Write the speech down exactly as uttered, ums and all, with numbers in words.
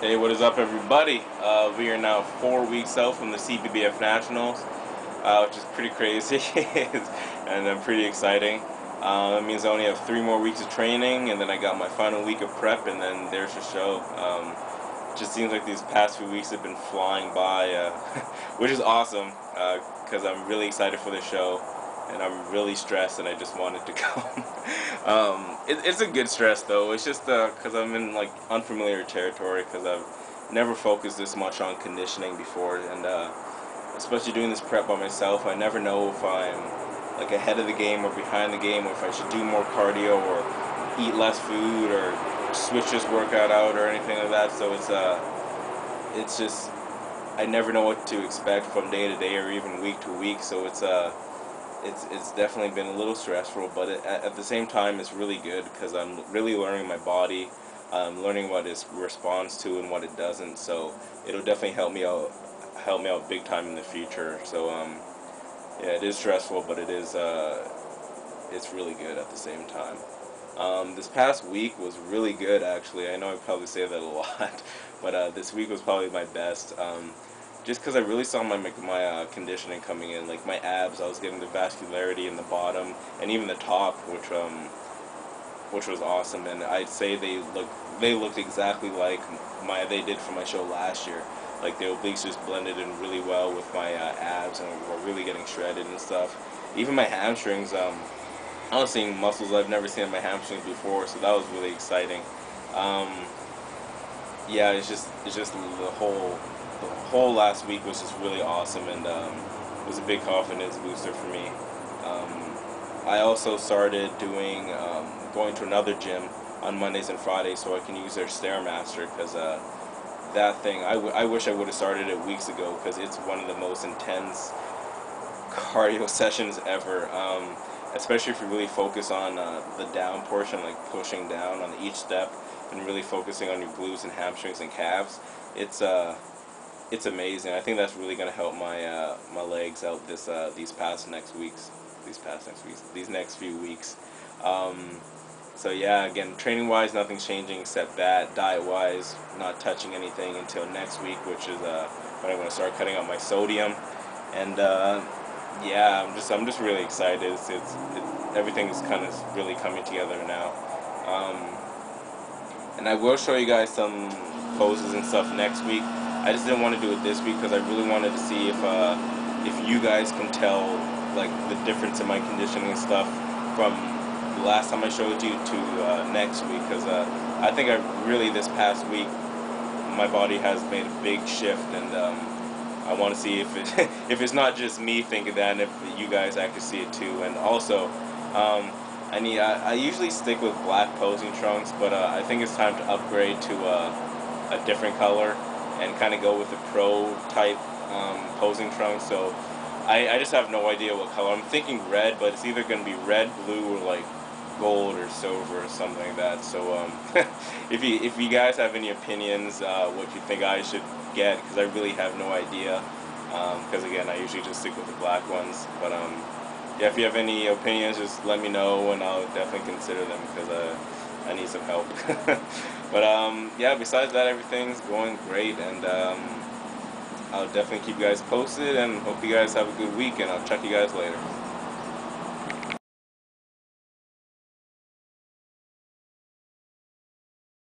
Hey, what is up, everybody? Uh, we are now four weeks out from the C B B F Nationals, uh, which is pretty crazy and uh, pretty exciting. Uh, that means I only have three more weeks of training, and then I got my final week of prep, and then there's the show. Um, it just seems like these past few weeks have been flying by, uh, which is awesome because uh, I'm really excited for the show, and I'm really stressed, and I just want it to come. um, it, it's a good stress, though. It's just because uh, I'm in like unfamiliar territory, because I've never focused this much on conditioning before, and uh, especially doing this prep by myself, I never know if I'm like ahead of the game or behind the game, or if I should do more cardio or eat less food or switch this workout out or anything like that. So it's uh, it's just I never know what to expect from day to day or even week to week. So it's uh. It's, it's definitely been a little stressful, but it, at the same time it's really good because I'm really learning my body. I'm learning what it responds to and what it doesn't, so it'll definitely help me out help me out big time in the future. So um, yeah, it is stressful, but it is uh, it's really good at the same time. Um, this past week was really good, actually. I know I probably say that a lot, but uh, this week was probably my best. Um, Just because I really saw my my uh, conditioning coming in, like my abs, I was getting the vascularity in the bottom and even the top, which um, which was awesome. And I'd say they look they looked exactly like my they did for my show last year. Like the obliques just blended in really well with my uh, abs, and were really getting shredded and stuff. Even my hamstrings, um, I was seeing muscles I've never seen in my hamstrings before, so that was really exciting. Um, yeah, it's just it's just the whole. The whole last week was just really awesome, and um, it was a big confidence booster for me. Um, I also started doing um, going to another gym on Mondays and Fridays so I can use their StairMaster, because uh, that thing, I, w I wish I would have started it weeks ago, because it's one of the most intense cardio sessions ever, um, especially if you really focus on uh, the down portion, like pushing down on each step and really focusing on your glutes and hamstrings and calves. It's uh, It's amazing. I think that's really gonna help my uh, my legs out this uh, these past next weeks, these past next weeks, these next few weeks. Um, so yeah, again, training wise, nothing's changing except that. Diet wise, not touching anything until next week, which is uh, when I'm gonna start cutting out my sodium. And uh, yeah, I'm just I'm just really excited. It's it's it, everything's kind of really coming together now. Um, and I will show you guys some poses and stuff next week. I just didn't want to do it this week because I really wanted to see if uh, if you guys can tell like the difference in my conditioning and stuff from the last time I showed it to you to uh, next week, because uh, I think I really this past week my body has made a big shift, and um, I want to see if it if it's not just me thinking that, and if you guys actually see it too. And also um, I need I, I usually stick with black posing trunks, but uh, I think it's time to upgrade to uh, a different color and kind of go with the pro type um, posing trunks. So I, I just have no idea what color. I'm thinking red, but it's either going to be red, blue, or like gold or silver or something like that. So um, if you if you guys have any opinions, uh, what you think I should get, because I really have no idea. Because um, again, I usually just stick with the black ones. But um, yeah, if you have any opinions, just let me know, and I'll definitely consider them, because uh, I need some help. But um, yeah, besides that, everything's going great, and um, I'll definitely keep you guys posted, and hope you guys have a good weekend. I'll check you guys later.